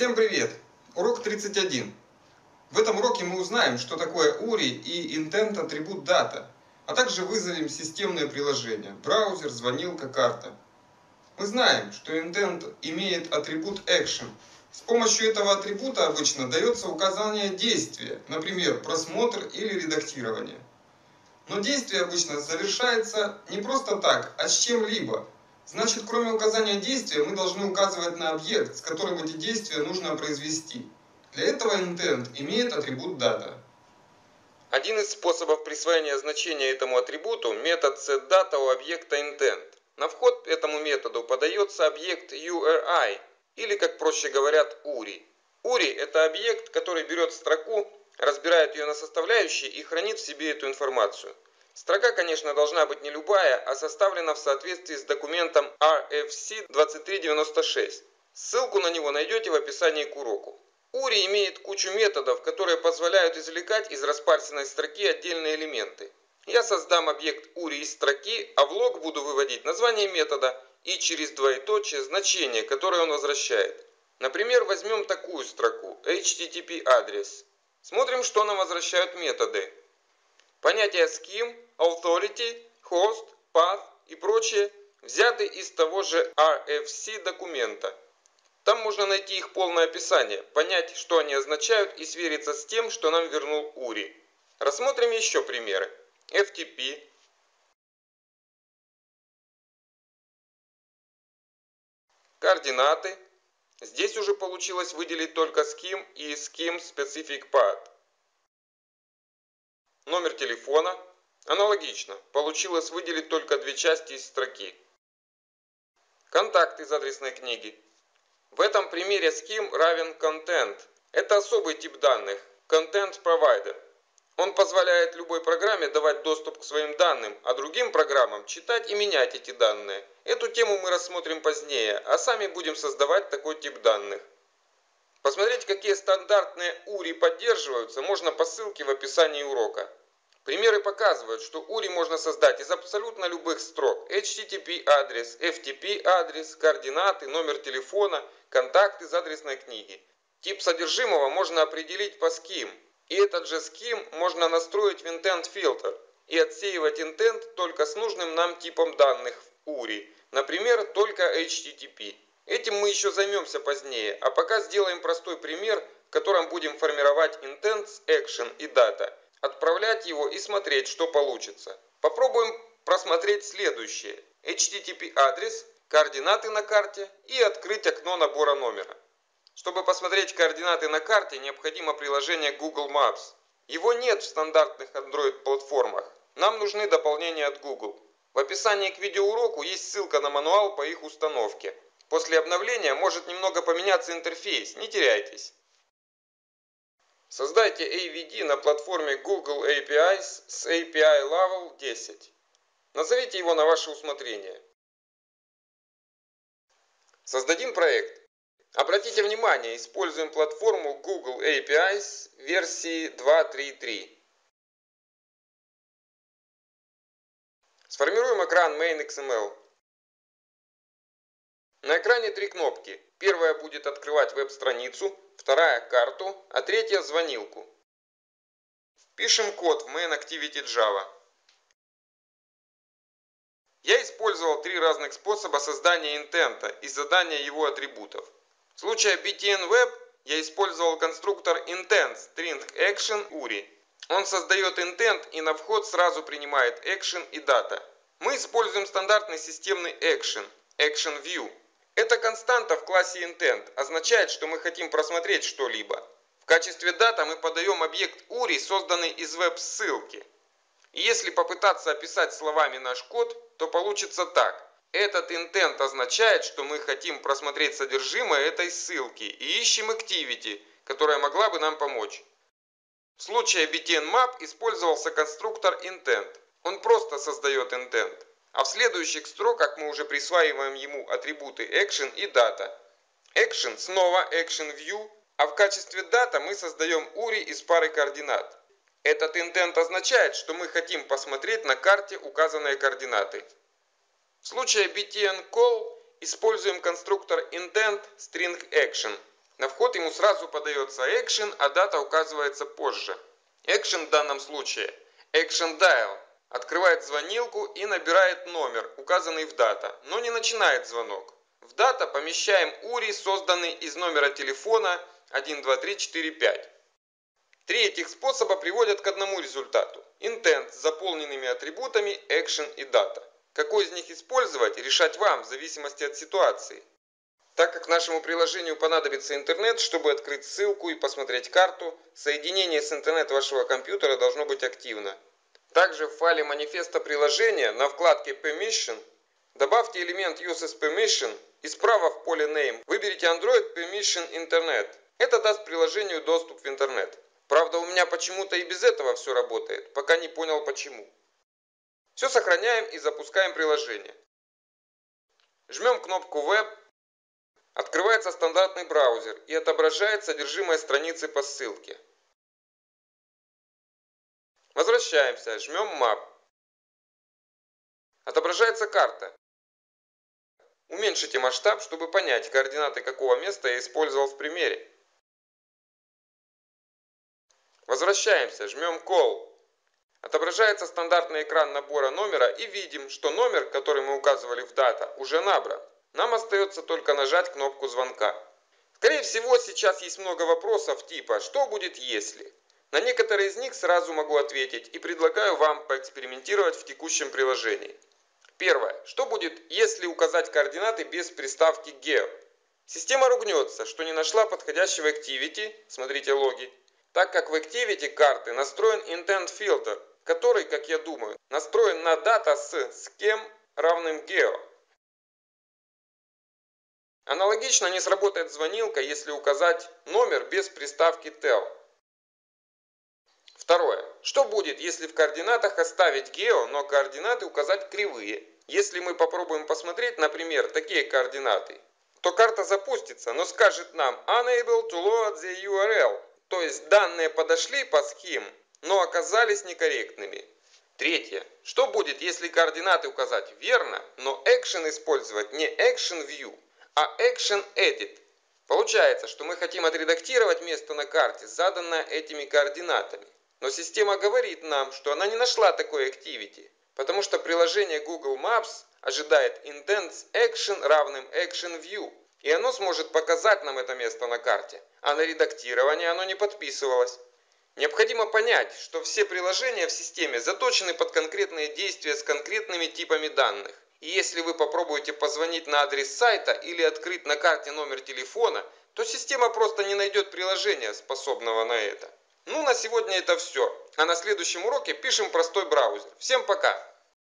Всем привет! Урок 31. В этом уроке мы узнаем, что такое URI и Intent атрибут Data, а также вызовем системные приложения – браузер, звонилка, карта. Мы знаем, что Intent имеет атрибут Action. С помощью этого атрибута обычно дается указание действия, например, просмотр или редактирование. Но действие обычно совершается не просто так, а с чем-либо. Значит, кроме указания действия, мы должны указывать на объект, с которым эти действия нужно произвести. Для этого Intent имеет атрибут Data. Один из способов присвоения значения этому атрибуту – метод setData у объекта Intent. На вход этому методу подается объект URI, или, как проще говорят, URI. URI – это объект, который берет строку, разбирает ее на составляющие и хранит в себе эту информацию. Строка, конечно, должна быть не любая, а составлена в соответствии с документом RFC 2396. Ссылку на него найдете в описании к уроку. URI имеет кучу методов, которые позволяют извлекать из распарсенной строки отдельные элементы. Я создам объект URI из строки, а в лог буду выводить название метода и через двоеточие значение, которое он возвращает. Например, возьмем такую строку HTTP адрес. Смотрим, что нам возвращают методы. Понятия Scheme, Authority, Host, Path и прочие взяты из того же RFC документа. Там можно найти их полное описание, понять, что они означают и свериться с тем, что нам вернул URI. Рассмотрим еще примеры. FTP, координаты. Здесь уже получилось выделить только Scheme и Scheme Specific Path. Номер телефона. Аналогично. Получилось выделить только две части из строки. Контакт из адресной книги. В этом примере Scheme равен Content. Это особый тип данных. Content provider. Он позволяет любой программе давать доступ к своим данным, а другим программам читать и менять эти данные. Эту тему мы рассмотрим позднее, а сами будем создавать такой тип данных. Посмотреть, какие стандартные URI поддерживаются, можно по ссылке в описании урока. Примеры показывают, что URI можно создать из абсолютно любых строк. HTTP адрес, FTP адрес, координаты, номер телефона, контакт из адресной книги. Тип содержимого можно определить по Scheme. И этот же Scheme можно настроить в Intent Filter и отсеивать Intent только с нужным нам типом данных в URI. Например, только HTTP. Этим мы еще займемся позднее, а пока сделаем простой пример, в котором будем формировать Intent с Action и Data, отправлять его и смотреть, что получится. Попробуем просмотреть следующее. HTTP адрес, координаты на карте и открыть окно набора номера. Чтобы посмотреть координаты на карте, необходимо приложение Google Maps. Его нет в стандартных Android платформах. Нам нужны дополнения от Google. В описании к видеоуроку есть ссылка на мануал по их установке. После обновления может немного поменяться интерфейс, не теряйтесь. Создайте AVD на платформе Google APIs с API Level 10. Назовите его на ваше усмотрение. Создадим проект. Обратите внимание, используем платформу Google APIs версии 2.3.3. Сформируем экран main.xml. На экране три кнопки. Первая будет открывать веб-страницу, вторая – карту, а третья – звонилку. Пишем код в MainActivity.java. Я использовал три разных способа создания интента и задания его атрибутов. В случае BTNWeb я использовал конструктор Intent String Action URI. Он создает интент и на вход сразу принимает Action и Data. Мы используем стандартный системный Action – ActionView. Эта константа в классе Intent означает, что мы хотим просмотреть что-либо. В качестве дата мы подаем объект URI, созданный из веб-ссылки. И если попытаться описать словами наш код, то получится так. Этот Intent означает, что мы хотим просмотреть содержимое этой ссылки и ищем Activity, которая могла бы нам помочь. В случае BTN Map использовался конструктор Intent. Он просто создает Intent. А в следующих строках мы уже присваиваем ему атрибуты Action и Data. Action снова ActionView, а в качестве Data мы создаем URI из пары координат. Этот Intent означает, что мы хотим посмотреть на карте указанные координаты. В случае btn call используем конструктор Intent String Action. На вход ему сразу подается Action, а дата указывается позже. Action в данном случае Action dial. Открывает звонилку и набирает номер, указанный в дата, но не начинает звонок. В дата помещаем URI, созданный из номера телефона 12345. Три этих способа приводят к одному результату – Intent с заполненными атрибутами Action и Data. Какой из них использовать, решать вам в зависимости от ситуации. Так как нашему приложению понадобится интернет, чтобы открыть ссылку и посмотреть карту, соединение с интернет вашего компьютера должно быть активно. Также в файле манифеста приложения на вкладке Permission добавьте элемент usesPermission и справа в поле Name выберите Android Permission Internet. Это даст приложению доступ в интернет. Правда, у меня почему-то и без этого все работает, пока не понял почему. Все сохраняем и запускаем приложение. Жмем кнопку Web. Открывается стандартный браузер и отображает содержимое страницы по ссылке. Возвращаемся, жмем Map. Отображается карта. Уменьшите масштаб, чтобы понять, координаты какого места я использовал в примере. Возвращаемся, жмем Call. Отображается стандартный экран набора номера и видим, что номер, который мы указывали в дата, уже набран. Нам остается только нажать кнопку звонка. Скорее всего, сейчас есть много вопросов типа «Что будет, если?». На некоторые из них сразу могу ответить и предлагаю вам поэкспериментировать в текущем приложении. Первое. Что будет, если указать координаты без приставки GEO? Система ругнется, что не нашла подходящего Activity, смотрите логи, так как в Activity карты настроен Intent Filter, который, как я думаю, настроен на дата с Scheme равным GEO. Аналогично не сработает звонилка, если указать номер без приставки TEL. Второе. Что будет, если в координатах оставить GEO, но координаты указать кривые? Если мы попробуем посмотреть, например, такие координаты, то карта запустится, но скажет нам Unable to load the URL, то есть данные подошли по Scheme, но оказались некорректными. Третье. Что будет, если координаты указать верно, но Action использовать не ActionView, а Action Edit? Получается, что мы хотим отредактировать место на карте, заданное этими координатами. Но система говорит нам, что она не нашла такой Activity, потому что приложение Google Maps ожидает Intent с Action равным ActionView, и оно сможет показать нам это место на карте, а на редактирование оно не подписывалось. Необходимо понять, что все приложения в системе заточены под конкретные действия с конкретными типами данных. И если вы попробуете позвонить на адрес сайта или открыть на карте номер телефона, то система просто не найдет приложения, способного на это. Ну, на сегодня это все. А на следующем уроке пишем простой браузер. Всем пока!